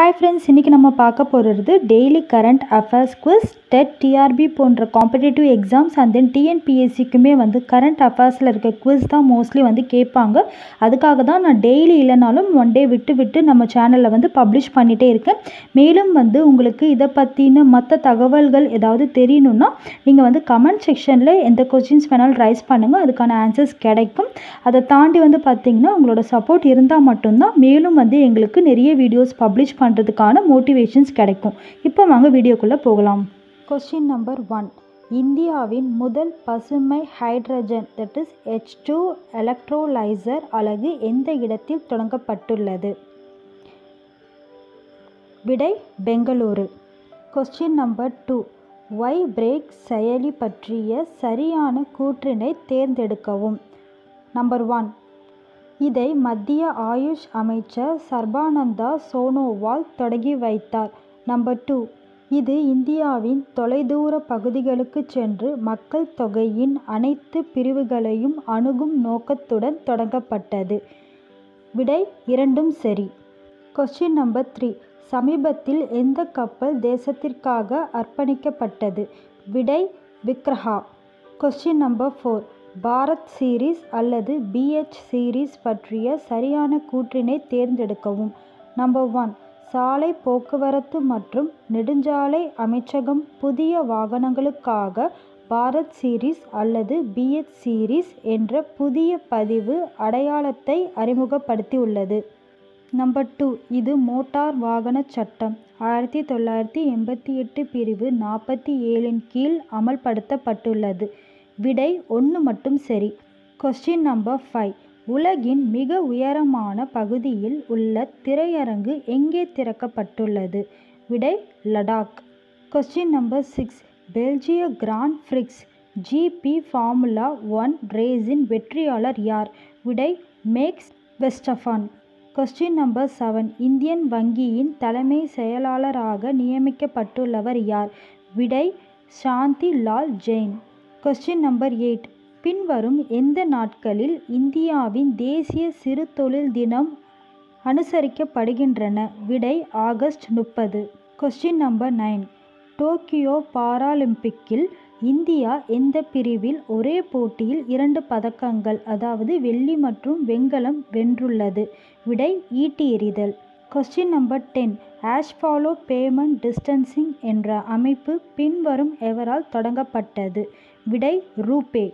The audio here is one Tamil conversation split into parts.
हाई फ्रेंड्स इनकी नम्म पार्क्क पोरुदु daily current affairs quiz TET TRB पोंड्र competitive exams and then TNPSC कुमे वंदु करंट अफेयर्सல இருக்க क्विज தான் मोस्टली வந்து கேட்பாங்க அதுக்காக தான் நான் டெய்லி இல்லனாலும் ஒன் டே விட்டு விட்டு நம்ம சேனல்ல வந்து பப்ளிஷ் பண்ணிட்டே இருக்கேன் மேலும் வந்து உங்களுக்கு இத பத்தின மத்த தகவல்கள் ஏதாவது தெரியணும்னா நீங்க வந்து கமெண்ட் செக்ஷன்ல எந்த क्वेश्चंस வேணாலும் ரைஸ் பண்ணுங்க அதுக்கான ஆன்சர்ஸ் கிடைக்கும் அத தாண்டி வந்து பாத்தீங்கன்னா உங்களோட சப்போர்ட் இருந்தா மட்டும் தான் மேலும் வந்து உங்களுக்கு நிறைய वीडियोस பப்ளிஷ் பண்றதுக்கான மோட்டிவேஷன்ஸ் கிடைக்கும் இப்போ வாங்க வீடியோக்குள்ள போகலாம் क्वेश्चन नंबर 1 இந்தியாவின் முதல் பசுமை hydrogen that is H2 electrolyser அலகு எந்த இடத்தில் தொடங்கப்பட்டுள்ளது விடை Bengaluru question number 2 Y break செயலி பற்றிய சரியான கூற்றினை தேர்ந்தெடுக்கவும் नंबर 1 இதை மத்திய ஆயுஷ் அமைச்சர் சர்பானந்தா சோனோவால் தொடங்கி வைத்தார் நம்பர் 2 இது இந்தியாவின் தொலைதூர பகுதிகளுக்கு சென்று மக்கள் தொகையின் அனைத்து பிரிவுகளையும் அணுகும் நோக்கத்துடன் தொடங்கப்பட்டது விடை இரண்டும் சரி क्वेश्चन नंबर 3 சமீபத்தில் எந்த கப்பல் தேசத்திற்காக அர்ப்பணிக்கப்பட்டது விடை Vigraha question number 4 Bharat series அல்லது BH सीरीज பற்றிய சரியான கூற்றினை தேர்ந்தெடுக்கவும் நம்பர் 1 சாலை போக்குவரத்து மற்றும் நெடுஞ்சாலை அமைச்சகம் புதிய வாகனங்களுக்காக பாரத் சீரிஸ் அல்லது BH சீரிஸ் என்ற புதிய பதிவு அடையாளத்தை அறிமுகப்படுத்தி உள்ளது नंबर 2 இது மோட்டார் வாகன சட்டம் 1988 பிரிவு 47ன் கீழ் அமல்படுத்தப்பட்டுள்ளது விடை ஒன்று மட்டும் சரி क्वेश्चन नंबर 5 உலகின் மிக உயரமான பகுதியில் உள்ள திரையரங்கு எங்கே திறக்கப்பட்டுள்ளது விடை லடாக் क्वेश्चन नंबर 6 பெல்ஜிய கிராண்ட் பிரிக்ஸ் ஜிபி ஃபார்முலா 1 ரேஸின் வெற்றியாளர் யார் விடை Max Verstappen question number 7 Indian வங்கியின் தலைமை செயலாளராக நியமிக்கப்பட்டுள்ளவர் யார் விடை சாந்தி லால் ஜெயின் क्वेश्चन नंबर 8 பின்வரும் எந்த நாட்களில் இந்தியாவின் தேசிய சிறு தொழில் தினம் அனுசரிக்கப்படுகின்றன விடை ஆகஸ்ட் 30 क्वेश्चन नंबर 9 டோக்கியோ பாராலிம்பிக்கில் இந்தியா எந்த பிரிவில் ஒரே போட்டியில் 2 பதக்கங்கள் அதாவது வெள்ளி மற்றும் வெண்கலம் வென்றுள்ளது விடை ஈட்டி எறிதல் क्वेश्चन नंबर 10 ஆஷ் ஃபாலோ பேமெண்ட் டிஸ்டன்சிங் என்ற அமைப்பு பின்வரும் எவரால் தொடங்கப்பட்டது விடை ரூபே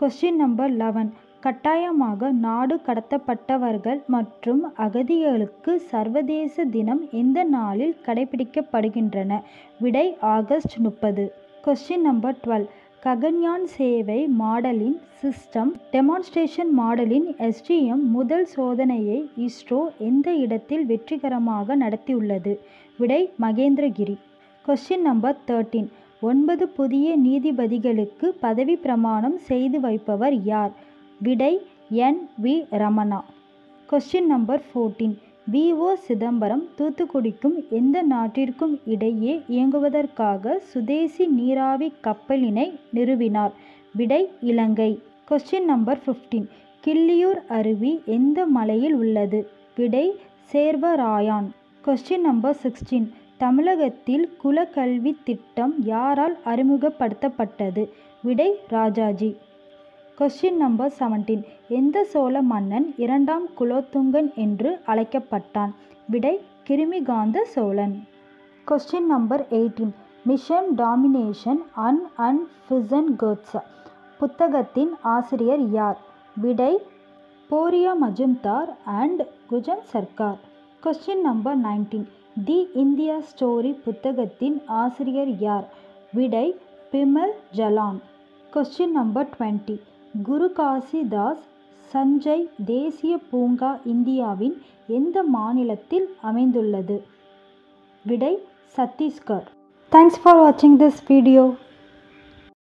क्वेश्चन नंबर 11 கட்டாயமாக நாடு கடத்தப்பட்டவர்கள் மற்றும் அகதிகளுக்கு சர்வதேச தினம் எந்த நாளில் கடைபிடிக்கப்படுகின்றன விடை ஆகஸ்ட் 30 क्वेश्चन नंबर 12 ககன்யான் சேவை மாடலின் சிஸ்டம் டெமான்ஸ்ட்ரேஷன் மாடலின் எஸ்டிஎம் முதல் சோதனையை இஸ்ரோ எந்த இடத்தில் வெற்றிகரமாக நடத்தியுள்ளது விடை மகேந்திரகிரி क्वेश्चन नंबर 13 9 புதிய நீதிபதிகளுக்கு பதவி பிரமாணம் செய்து வைப்பவர் யார் விடை NV Ramana question number 14 V O Chidambaram தூத்துக்குடிக்கும் எந்த நாட்டிற்கும் இடையே இயங்குவதற்காக சுதேசி நீராவி கப்பலினை நிறுவினார் விடை இலங்கை क्वेश्चन नंबर 15 கிள்ளியூர் அருவி எந்த மலையில் உள்ளது விடை சேர்வராயான் क्वेश्चन नंबर 16 தமிழகத்தில் குலக்கல்வி திட்டம் யாரால் அறிமுகப்படுத்தப்பட்டது விடை ராஜாஜி क्वेश्चन नंबर 17 எந்த சோழ மன்னன் இரண்டாம் குலோத்துங்கன் என்று அழைக்கப்பட்டான் விடை Krimikantha Cholan question number 18 mission domination an and fission quotes புத்தகத்தின் ஆசிரியர் யார் விடை Boria Majumdar and Kushan Sarkar question number 19 the India story புத்தகத்தின் ஆசிரியர் யார் விடை விமல் ஜலான் क्वेश्चन नंबर 20 குரு காசி தாஸ் சஞ்சய் தேசிய பூங்கா இந்தியாவின் எந்த மாநிலத்தில் அமைந்துள்ளது விடை Chhattisgarh. Thanks for watching this video.